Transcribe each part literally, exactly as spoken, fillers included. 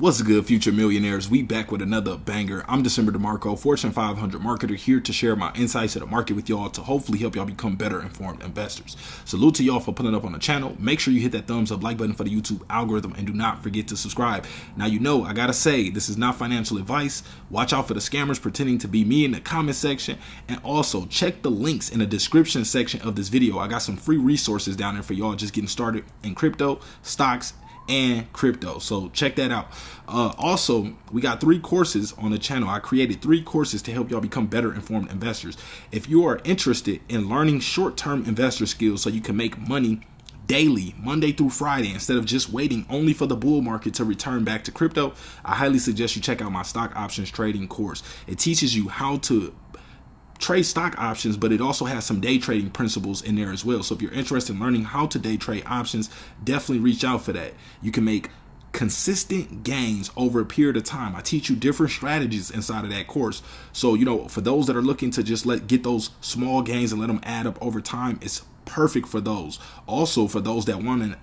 What's good, future millionaires? We back with another banger. I'm December DeMarco, Fortune five hundred marketer, here to share my insights of the market with y'all to hopefully help y'all become better informed investors. Salute to y'all for putting up on the channel. Make sure you hit that thumbs up, like button for the YouTube algorithm, and do not forget to subscribe. Now, you know, I gotta say, this is not financial advice. Watch out for the scammers pretending to be me in the comment section, and also check the links in the description section of this video. I got some free resources down there for y'all just getting started in crypto, stocks, and crypto, so check that out. Uh, also, we got three courses on the channel. I created three courses to help y'all become better informed investors. If you are interested in learning short-term investor skills so you can make money daily, Monday through Friday, instead of just waiting only for the bull market to return back to crypto, I highly suggest you check out my stock options trading course. It teaches you how to trade stock options, but it also has some day trading principles in there as well. So if you're interested in learning how to day trade options, definitely reach out for that. You can make consistent gains over a period of time. I teach you different strategies inside of that course. So, you know, for those that are looking to just let get those small gains and let them add up over time, it's perfect for those. Also, for those that want an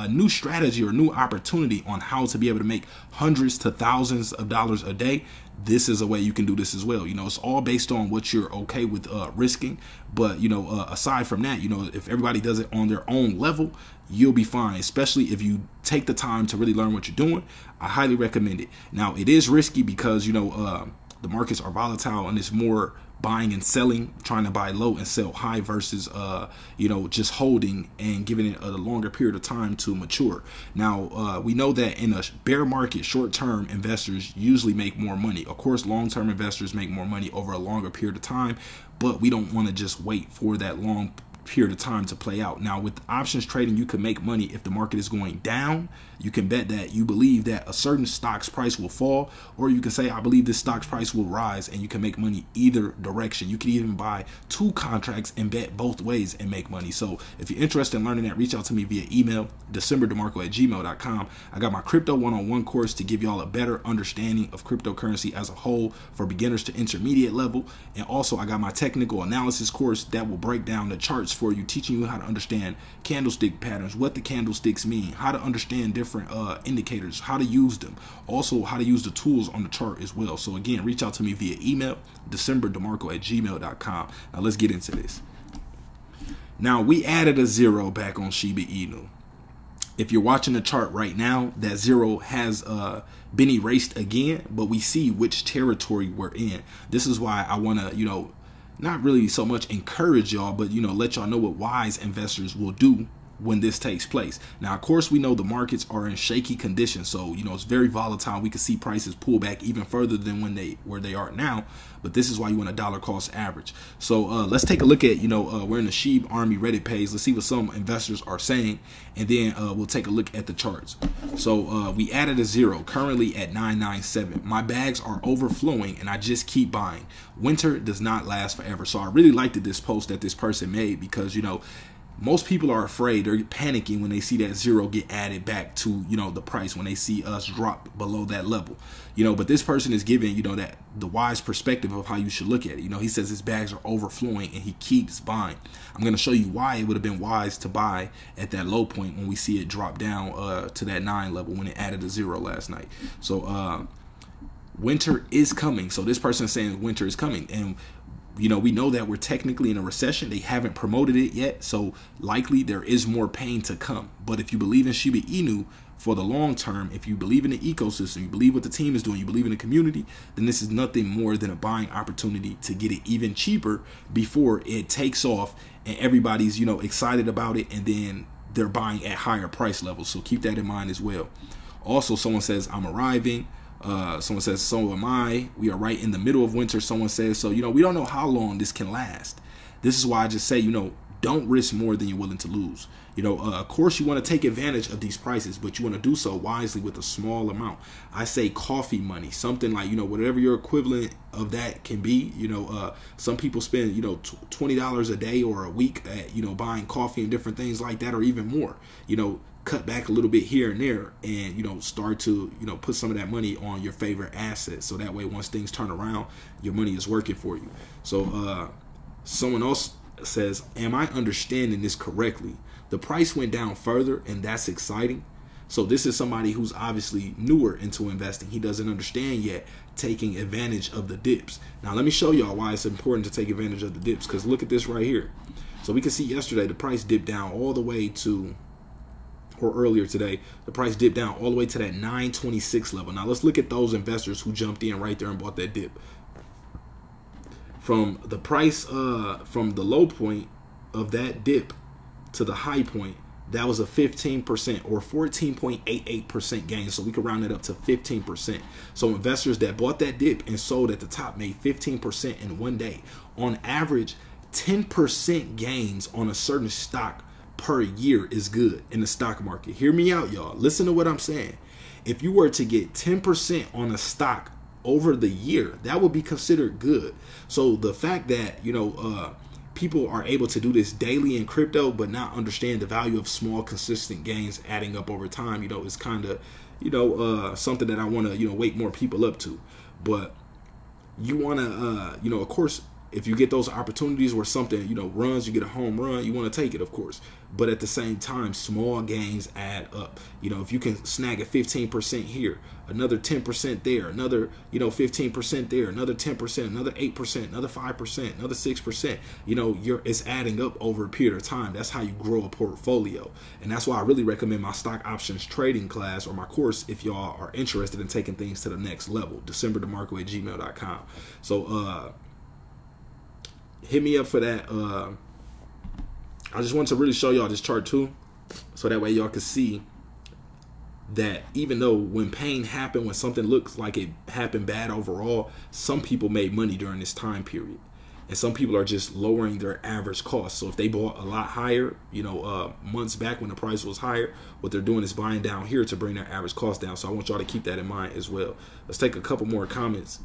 a new strategy or new opportunity on how to be able to make hundreds to thousands of dollars a day, this is a way you can do this as well. You know, it's all based on what you're okay with uh, risking. But, you know, uh, aside from that, you know, if everybody does it on their own level, you'll be fine, especially if you take the time to really learn what you're doing. I highly recommend it. Now, it is risky because, you know, uh, the markets are volatile, and it's more buying and selling, trying to buy low and sell high versus, uh, you know, just holding and giving it a longer period of time to mature. Now, uh, we know that in a bear market, short-term investors usually make more money. Of course, long-term investors make more money over a longer period of time, but we don't want to just wait for that long period of time to play out. Now, with options trading, you can make money if the market is going down. You can bet that you believe that a certain stock's price will fall, or you can say, I believe this stock's price will rise, and you can make money either direction. You can even buy two contracts and bet both ways and make money. So if you're interested in learning that, reach out to me via email, december demarco at gmail dot com. I got my crypto one-on-one course to give y'all a better understanding of cryptocurrency as a whole for beginners to intermediate level. And also, I got my technical analysis course that will break down the charts for you, teaching you how to understand candlestick patterns, what the candlesticks mean, how to understand different uh, indicators, how to use them, also how to use the tools on the chart as well. So again, reach out to me via email, december demarco at gmail dot com. Now let's get into this. Now, we added a zero back on Shiba Inu. If you're watching the chart right now, that zero has uh, been erased again, but we see which territory we're in. This is why I want to, you know, not really so much encourage y'all, but, you know, let y'all know what wise investors will do when this takes place. Now, of course, we know the markets are in shaky conditions, so, you know, it's very volatile. We can see prices pull back even further than when they where they are now. But this is why you want a dollar cost average. So uh, let's take a look at, you know, uh, we're in the Shiba Army Reddit page. Let's see what some investors are saying, and then uh, we'll take a look at the charts. So uh, we added a zero, currently at nine ninety-seven. My bags are overflowing, and I just keep buying. Winter does not last forever. So I really liked this post that this person made because, you know, most people are afraid. They're panicking when they see that zero get added back to, you know, the price, when they see us drop below that level, you know. But this person is giving, you know, that the wise perspective of how you should look at it. You know, he says his bags are overflowing and he keeps buying. I'm going to show you why it would have been wise to buy at that low point when we see it drop down uh, to that nine level when it added a zero last night. So uh, winter is coming. So this person is saying winter is coming, and you know, we know that we're technically in a recession. They haven't promoted it yet, so likely there is more pain to come. But if you believe in Shiba Inu for the long term, if you believe in the ecosystem, you believe what the team is doing, you believe in the community, then this is nothing more than a buying opportunity to get it even cheaper before it takes off and everybody's, you know, excited about it, and then they're buying at higher price levels. So keep that in mind as well. Also, someone says, I'm arriving. Uh, someone says, so am I. We are right in the middle of winter, someone says. So, you know, we don't know how long this can last. This is why I just say, you know, don't risk more than you're willing to lose. You know, uh, of course, you want to take advantage of these prices, but you want to do so wisely with a small amount. I say coffee money, something like, you know, whatever your equivalent of that can be. You know, uh, some people spend, you know, twenty dollars a day or a week at, you know, buying coffee and different things like that, or even more. You know, cut back a little bit here and there, and, you know, start to, you know, put some of that money on your favorite assets, so that way once things turn around, your money is working for you. So uh someone else says, am I understanding this correctly? The price went down further, and that's exciting. So this is somebody who's obviously newer into investing. He doesn't understand yet taking advantage of the dips. Now, let me show y'all why it's important to take advantage of the dips, because look at this right here. So we can see yesterday the price dipped down all the way to, or earlier today, the price dipped down all the way to that nine twenty-six level. Now, let's look at those investors who jumped in right there and bought that dip. From the price, uh, from the low point of that dip to the high point, that was a fifteen percent or fourteen point eight eight percent gain. So we could round it up to fifteen percent. So investors that bought that dip and sold at the top made fifteen percent in one day. On average, ten percent gains on a certain stock per year is good in the stock market. Hear me out, y'all. Listen to what I'm saying. If you were to get ten percent on a stock over the year, that would be considered good. So the fact that, you know, uh, people are able to do this daily in crypto but not understand the value of small consistent gains adding up over time, you know, it's kind of, you know, uh, something that I want to, you know, wake more people up to. But you want to, uh, you know, of course, if you get those opportunities where something, you know, runs, you get a home run, you want to take it, of course. But at the same time, small gains add up. You know, if you can snag a fifteen percent here, another ten percent there, another, you know, fifteen percent there, another ten percent, another eight percent, another five percent, another six percent, you know, you're, it's adding up over a period of time. That's how you grow a portfolio. And that's why I really recommend my stock options trading class or my course if y'all are interested in taking things to the next level. December DeMarco at gmail dot com. So, uh, hit me up for that. Uh, I just want to really show y'all this chart too, so that way y'all can see that even though when pain happened, when something looks like it happened bad overall, some people made money during this time period. And some people are just lowering their average cost. So if they bought a lot higher, you know, uh, months back when the price was higher, what they're doing is buying down here to bring their average cost down. So I want y'all to keep that in mind as well. Let's take a couple more comments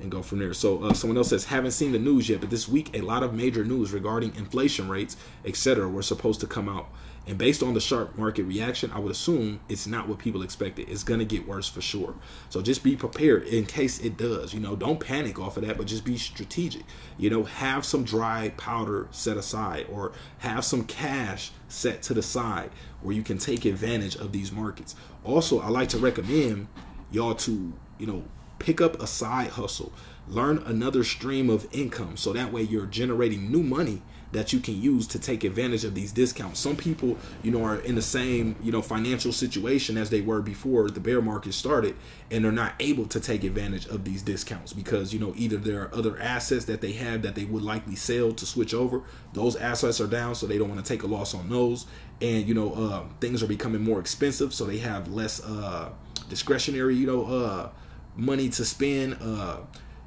and go from there. So uh, someone else says, haven't seen the news yet, but this week a lot of major news regarding inflation rates, et cetera were supposed to come out. And based on the sharp market reaction, I would assume it's not what people expected. It's going to get worse for sure. So just be prepared in case it does. You know, don't panic off of that, but just be strategic. You know, have some dry powder set aside or have some cash set to the side where you can take advantage of these markets. Also, I like to recommend y'all to, you know, pick up a side hustle, learn another stream of income. So that way you're generating new money that you can use to take advantage of these discounts. Some people, you know, are in the same, you know, financial situation as they were before the bear market started, and they're not able to take advantage of these discounts because, you know, either there are other assets that they have that they would likely sell to switch over. Those assets are down, so they don't want to take a loss on those. And, you know, uh, things are becoming more expensive, so they have less uh, discretionary, you know, uh, money to spend, uh,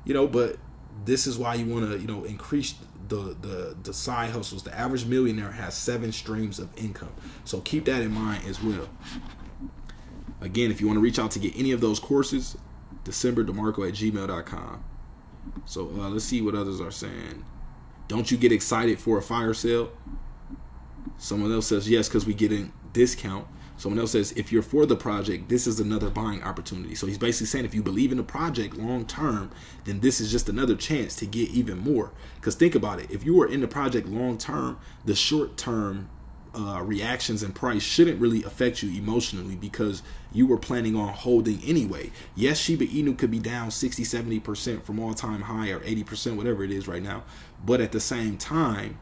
you know, but this is why you want to, you know, increase the, the, the side hustles. The average millionaire has seven streams of income. So keep that in mind as well. Again, if you want to reach out to get any of those courses, December DeMarco at gmail dot com. So uh, let's see what others are saying. Don't you get excited for a fire sale? Someone else says, yes, because we get a discount. Someone else says, if you're for the project, this is another buying opportunity. So he's basically saying if you believe in the project long term, then this is just another chance to get even more. Because think about it. If you are in the project long term, the short term uh, reactions and price shouldn't really affect you emotionally because you were planning on holding anyway. Yes, Shiba Inu could be down sixty, seventy percent from all time high or eighty percent, whatever it is right now. But at the same time,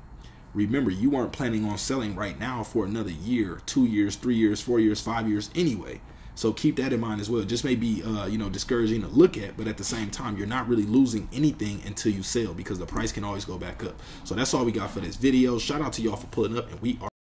remember, you aren't planning on selling right now for another year, two years, three years, four years, five years anyway. So keep that in mind as well. It just may be, uh, you know, discouraging to look at, but at the same time, you're not really losing anything until you sell because the price can always go back up. So that's all we got for this video. Shout out to y'all for pulling up, and we are.